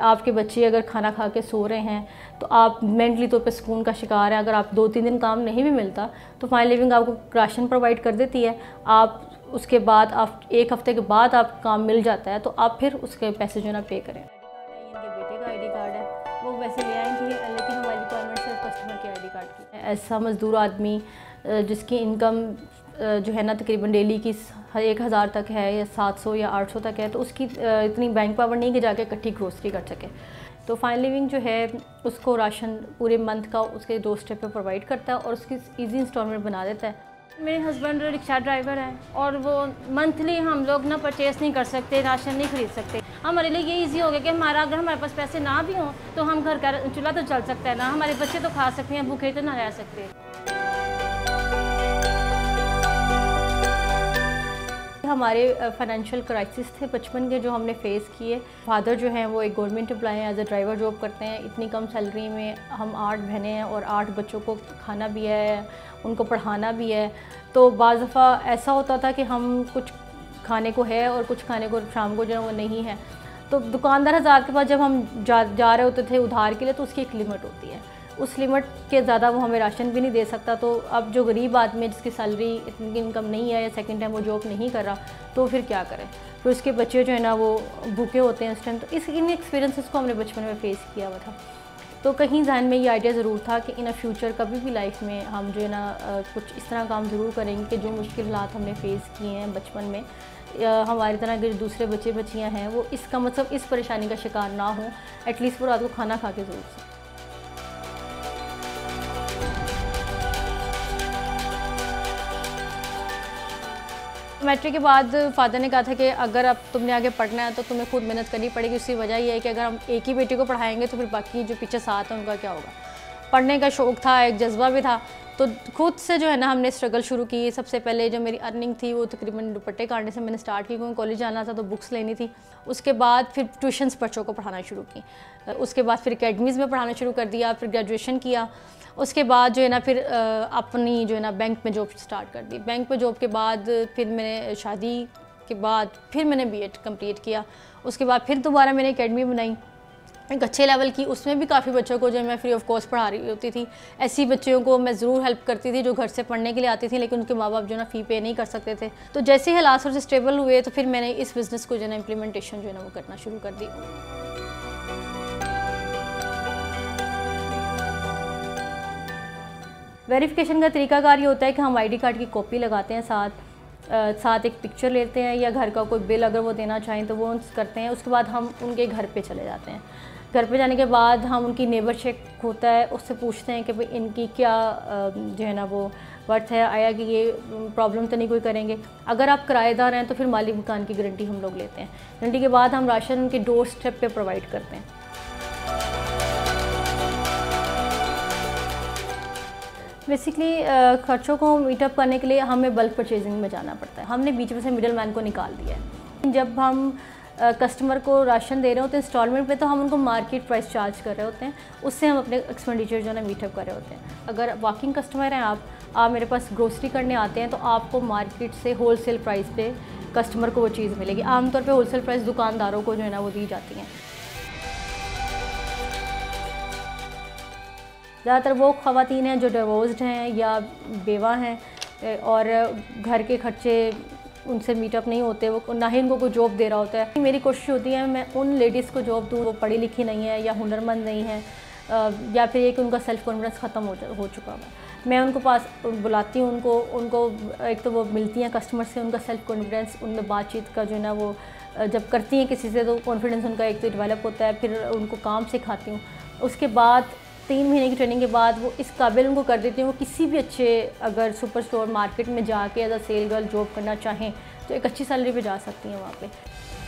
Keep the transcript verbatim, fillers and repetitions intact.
आपके बच्चे अगर खाना खा के सो रहे हैं तो आप मेंटली तौर पे सुकून का शिकार है। अगर आप दो तीन दिन काम नहीं भी मिलता तो फाइन लिविंग आपको राशन प्रोवाइड कर देती है। आप उसके बाद आप एक हफ्ते के बाद आप काम मिल जाता है तो आप फिर उसके पैसे जो ना पे करें। इनके बेटे का आई डी कार्ड है वो वैसे ले आएँ कि लेकिन हमारी रिक्वायरमेंट सिर्फ कस्टमर के आई डी कार्ड की है। ऐसा मजदूर आदमी जिसकी इनकम जो है ना तकरीबन डेली की एक हज़ार तक है या सात सौ या आठ सौ तक है तो उसकी इतनी बैंक पावर नहीं कि जाके इकट्ठी ग्रोसरी कर सके। तो फाइन लिविंग जो है उसको राशन पूरे मंथ का उसके दो स्टेप पे प्रोवाइड करता है और उसकी इजी इंस्टॉलमेंट बना देता है। मेरे हस्बैंड रिक्शा ड्राइवर हैं और वो मंथली हम लोग ना परचेस नहीं कर सकते, राशन नहीं खरीद सकते। हमारे लिए ये ईजी हो गया कि हमारा अगर हमारे पास पैसे ना भी हों तो हम घर का चूल्हा तो चल सकता है ना, हमारे बच्चे तो खा सकते हैं, भूखे तो ना रह सकते। हमारे फाइनेंशियल क्राइसिस थे बचपन के जो हमने फेस किए। फादर जो हैं वो एक गवर्नमेंट एम्प्लॉय हैं, एज अ ड्राइवर जॉब करते हैं। इतनी कम सैलरी में हम आठ बहनें हैं और आठ बच्चों को खाना भी है, उनको पढ़ाना भी है। तो बाज़ दफ़ा ऐसा होता था कि हम कुछ खाने को है और कुछ खाने को शाम को जो है वो नहीं है। तो दुकानदार हज़ार के पास जब हम जा जा रहे होते थे उधार के लिए तो उसकी एक लिमिट होती है, उस लिमिट के ज़्यादा वो हमें राशन भी नहीं दे सकता। तो अब जो गरीब आदमी है जिसकी सैलरी इतनी इनकम नहीं है या सेकंड टाइम वो जॉब नहीं कर रहा तो फिर क्या करें, फिर उसके बच्चे जो है ना वो भूखे होते हैं उस टाइम। तो इस इन एक्सपीरियंसेस को हमने बचपन में फ़ेस किया हुआ था तो कहीं जहन में ये आइडिया ज़रूर था कि इन फ्यूचर कभी भी लाइफ में हम जो है ना कुछ इस तरह काम ज़रूर करेंगे कि जो मुश्किल हालात हमने फ़ेस किए हैं बचपन में हमारी तरह के दूसरे बच्चे बच्चियाँ हैं वो इसका मतलब इस परेशानी का शिकार ना हो। एटलीस्ट वो रात को खाना खा के जरूर सकें। मैट्रिक के बाद फादर ने कहा था कि अगर अब तुमने आगे पढ़ना है तो तुम्हें खुद मेहनत करनी पड़ेगी। उसकी वजह यह है कि अगर हम एक ही बेटी को पढ़ाएंगे तो फिर बाकी जो पीछे साथ हैं उनका क्या होगा। पढ़ने का शौक़ था, एक जज्बा भी था तो खुद से जो है ना हमने स्ट्रगल शुरू की। सबसे पहले जो मेरी अर्निंग थी वो तकरीबन दुपट्टे काटने से मैंने स्टार्ट की क्योंकि कॉलेज जाना था तो बुक्स लेनी थी। उसके बाद फिर ट्यूशन्स बच्चों को पढ़ाना शुरू की, उसके बाद फिर अकेडमीज़ में पढ़ाना शुरू कर दिया, फिर ग्रेजुएशन किया। उसके बाद जो है ना फिर अपनी जो है ना बैंक में जॉब स्टार्ट कर दी। बैंक में जॉब के बाद फिर मैंने शादी के बाद फिर मैंने बीएड कंप्लीट किया। उसके बाद फिर दोबारा मैंने एकेडमी बनाई एक अच्छे लेवल की, उसमें भी काफ़ी बच्चों को जो मैं फ्री ऑफ कॉस्ट पढ़ा रही होती थी। ऐसी बच्चियों को मैं ज़रूर हेल्प करती थी जो घर से पढ़ने के लिए आती थी लेकिन उनके माँ बाप जो ना फ़ी पे नहीं कर सकते थे। तो जैसे ही हालात थोड़े स्टेबल हुए तो फिर मैंने इस बिज़नेस को जो ना इम्प्लीमेंटेशन जो है ना वो करना शुरू कर दी। वेरिफिकेशन का तरीकाकार ये होता है कि हम आईडी कार्ड की कॉपी लगाते हैं, साथ आ, साथ एक पिक्चर लेते हैं या घर का कोई बिल अगर वो देना चाहें तो वो करते हैं। उसके बाद हम उनके घर पे चले जाते हैं। घर पे जाने के बाद हम उनकी नेबर चेक होता है, उससे पूछते हैं कि भाई इनकी क्या जो है ना वो वर्थ है, आया कि ये प्रॉब्लम तो नहीं कोई करेंगे। अगर आप किराएदार हैं तो फिर मालिक मकान की गारंटी हम लोग लेते हैं। गारंटी के बाद हम राशन उनके डोर स्टेप पर प्रोवाइड करते हैं। बेसिकली खर्चों को मीटअप करने के लिए हमें बल्क परचेजिंग में जाना पड़ता है। हमने बीच में से मिडल मैन को निकाल दिया है। जब हम कस्टमर को राशन दे रहे होते हैं इंस्टॉलमेंट पे तो हम उनको मार्केट प्राइस चार्ज कर रहे होते हैं, उससे हम अपने एक्सपेंडिचर जो है ना मीटअप कर रहे होते हैं। अगर वॉकिंग कस्टमर हैं आप आप मेरे पास ग्रोसरी करने आते हैं तो आपको मार्केट से होल सेल प्राइस पर कस्टमर को वो चीज़ मिलेगी। आमतौर पर होल सेल प्राइस दुकानदारों को जो है ना वो दी जाती हैं। ज़्यादातर वो ख़वातीन हैं जो डिवोर्स्ड हैं या बेवा हैं और घर के खर्चे उनसे मीटअप नहीं होते, वो ना ही उनको कोई जॉब दे रहा होता है। मेरी कोशिश होती है मैं उन लेडीज़ को जॉब दूँ वो पढ़ी लिखी नहीं है या हुनरमंद नहीं है या फिर ये कि उनका सेल्फ़ कॉन्फिडेंस ख़त्म हो हो चुका हुआ। मैं उनको पास बुलाती हूँ, उनको उनको एक तो वो मिलती हैं कस्टमर से, उनका सेल्फ़ कॉन्फिडेंस उनमें बातचीत का जो है ना वो जब करती हैं किसी से तो कॉन्फिडेंस उनका एक तो डेवलप होता है। फिर उनको काम सिखाती हूँ। उसके बाद तीन महीने की ट्रेनिंग के बाद वो इस काबिल उनको कर देती हैं वो किसी भी अच्छे अगर सुपर स्टोर मार्केट में जाके as a sale girl job करना चाहें तो एक अच्छी सैलरी पे जा सकती हैं वहाँ पे।